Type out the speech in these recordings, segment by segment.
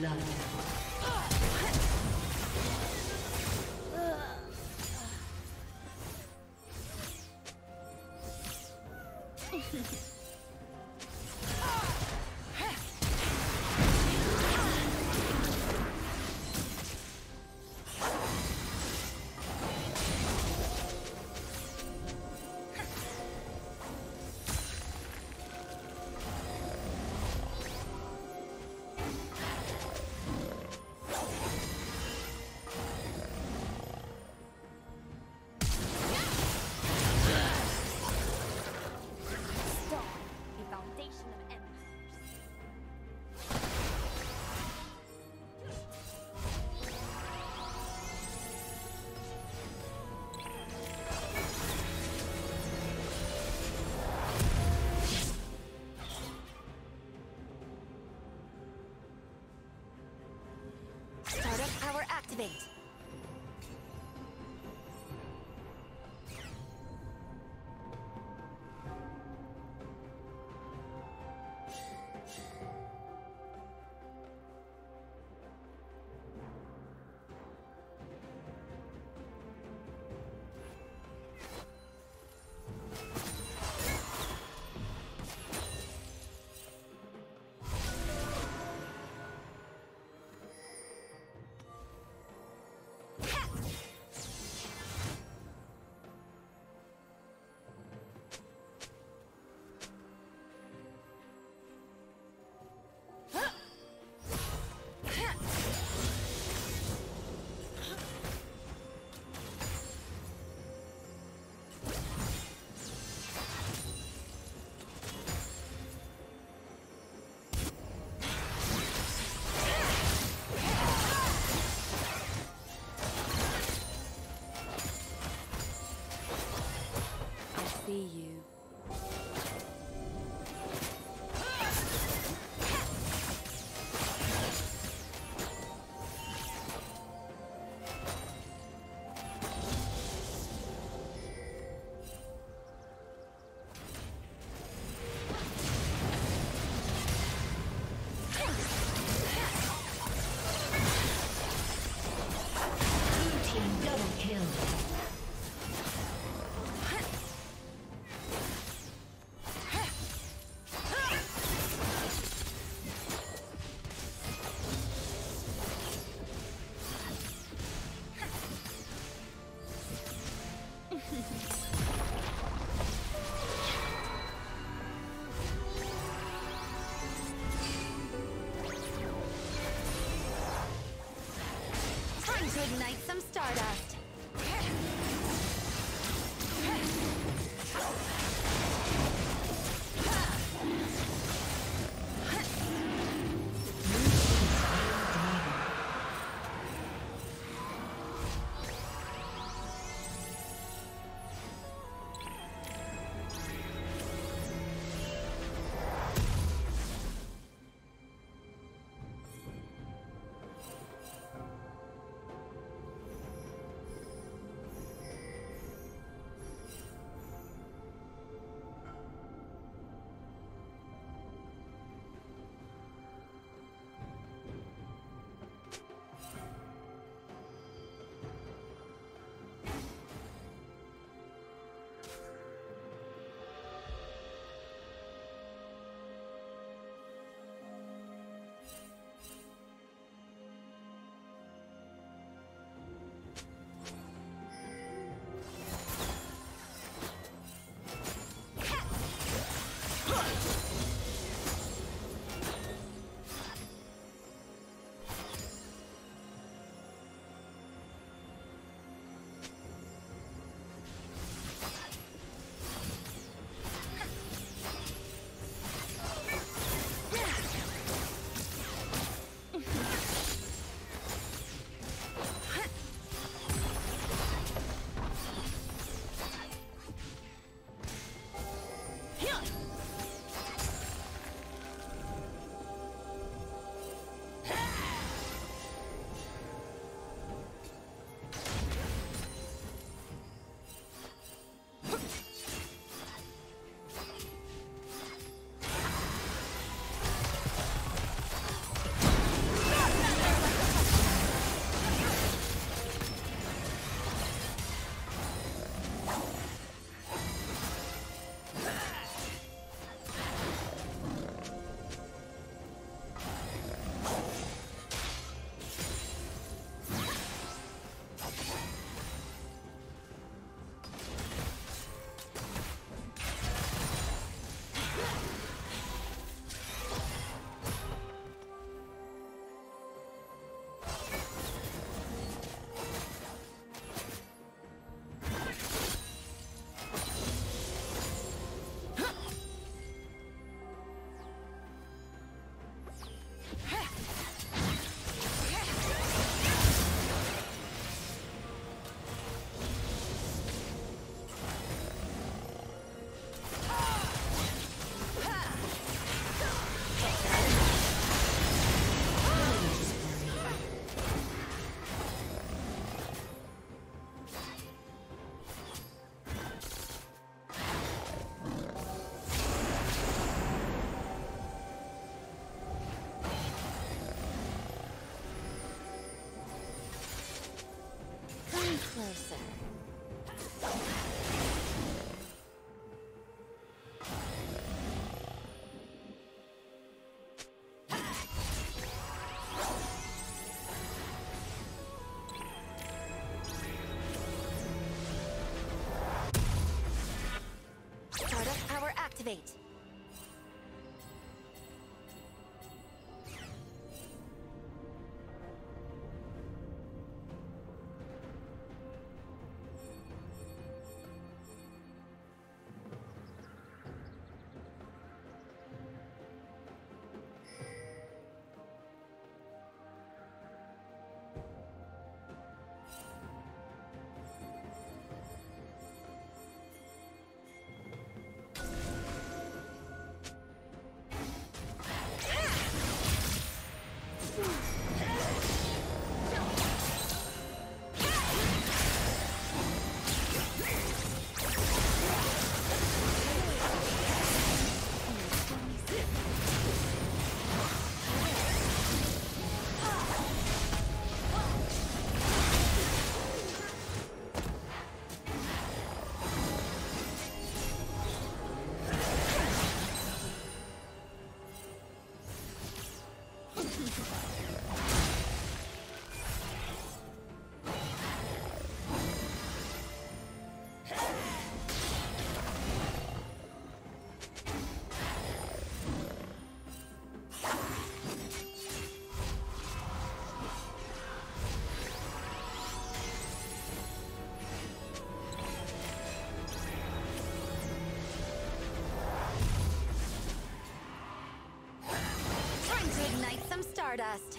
blood. Activate. Ignite some stardust. activate. Stardust.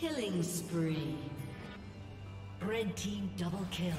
Killing spree. Red team double kill.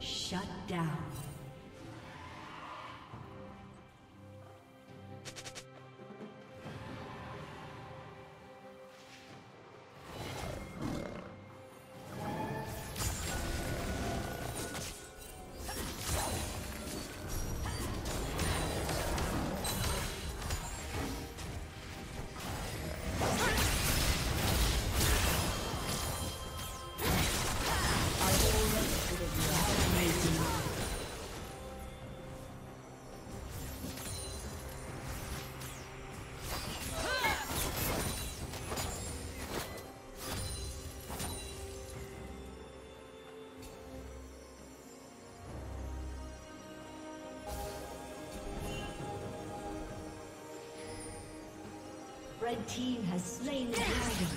Shut down. Red team has slain the dragon.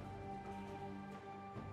Blue team's turret has been destroyed.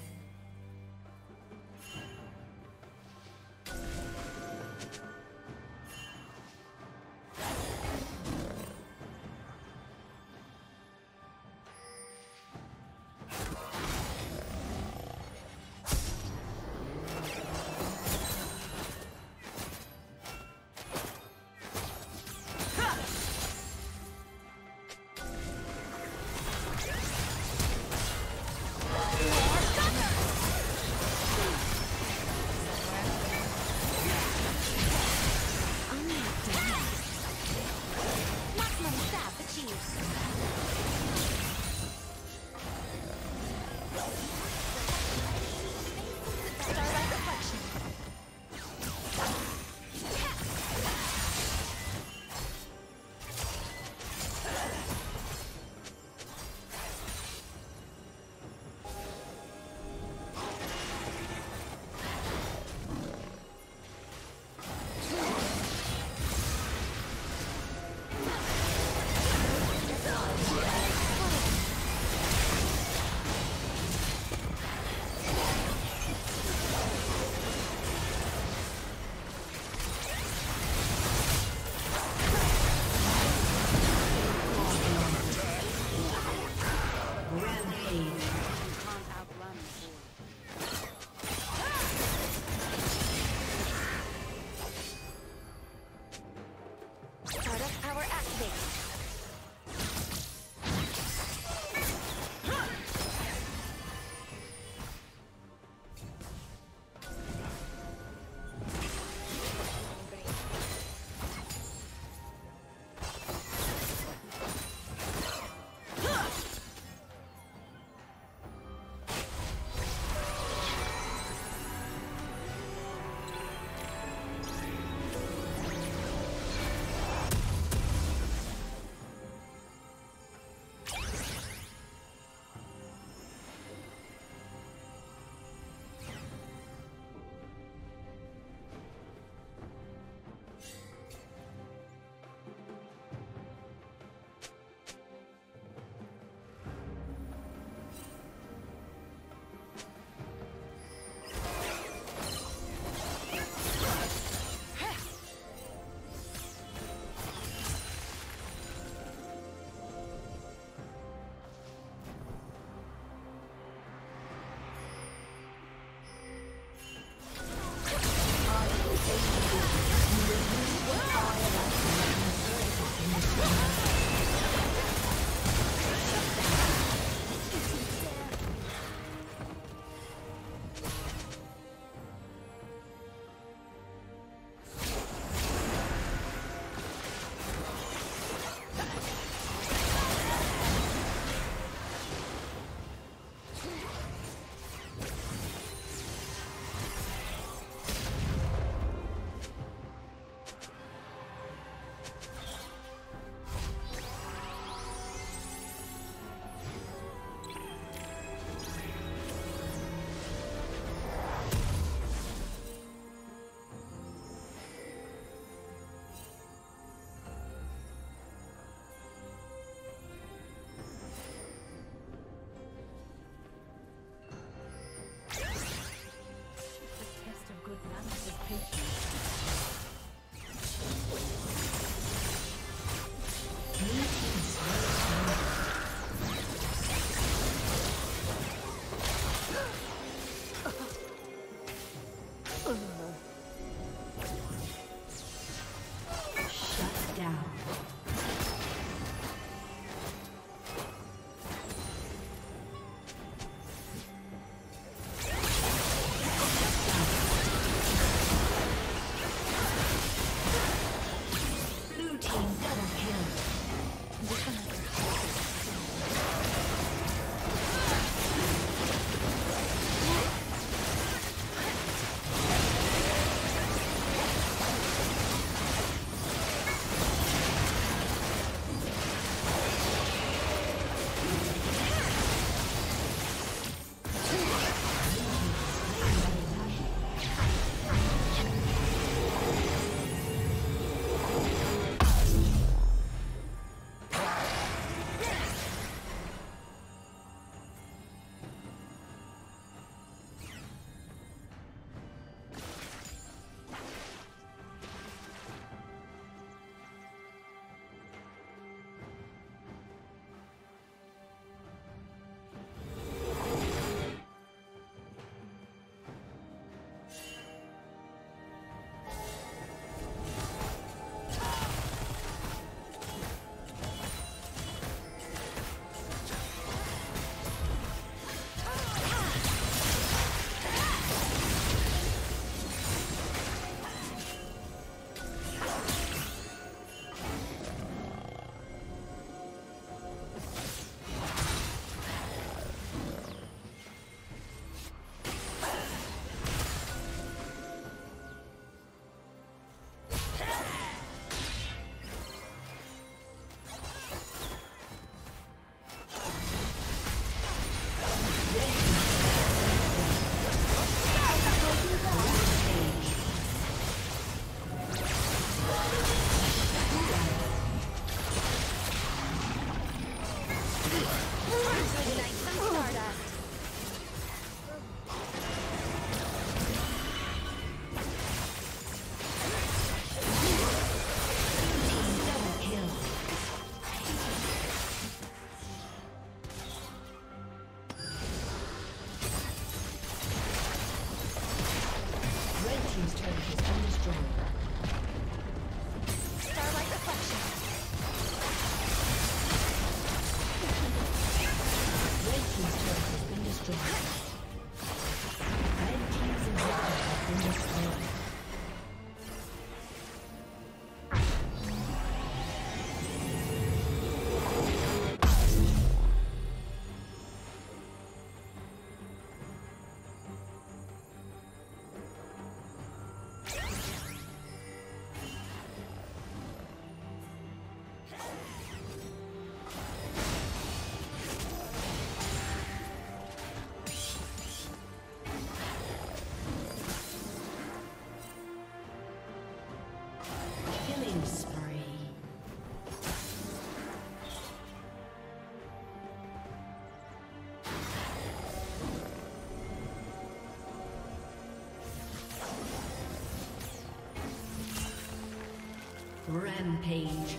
Rampage.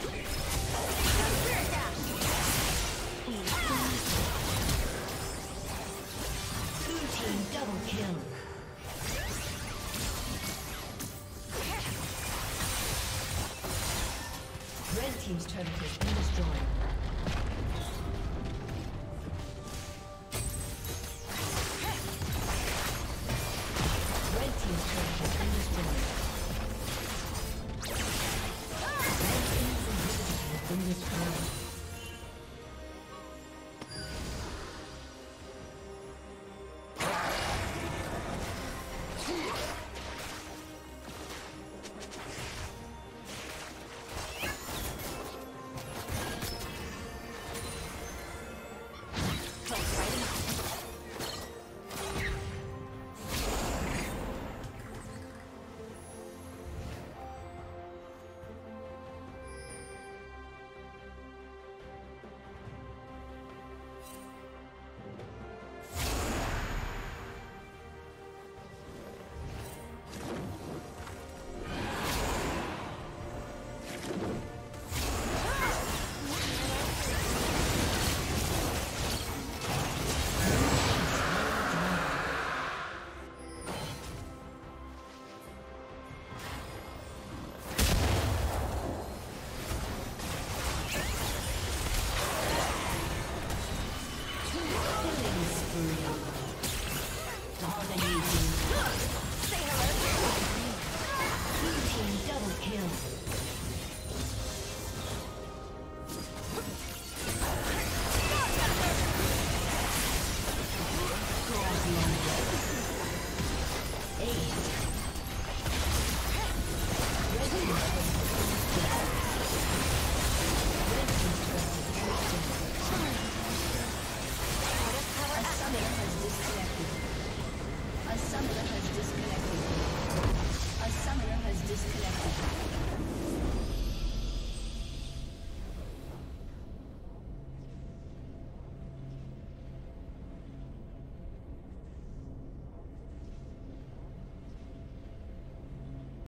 Blue team double kill. Red team's turret has been destroyed.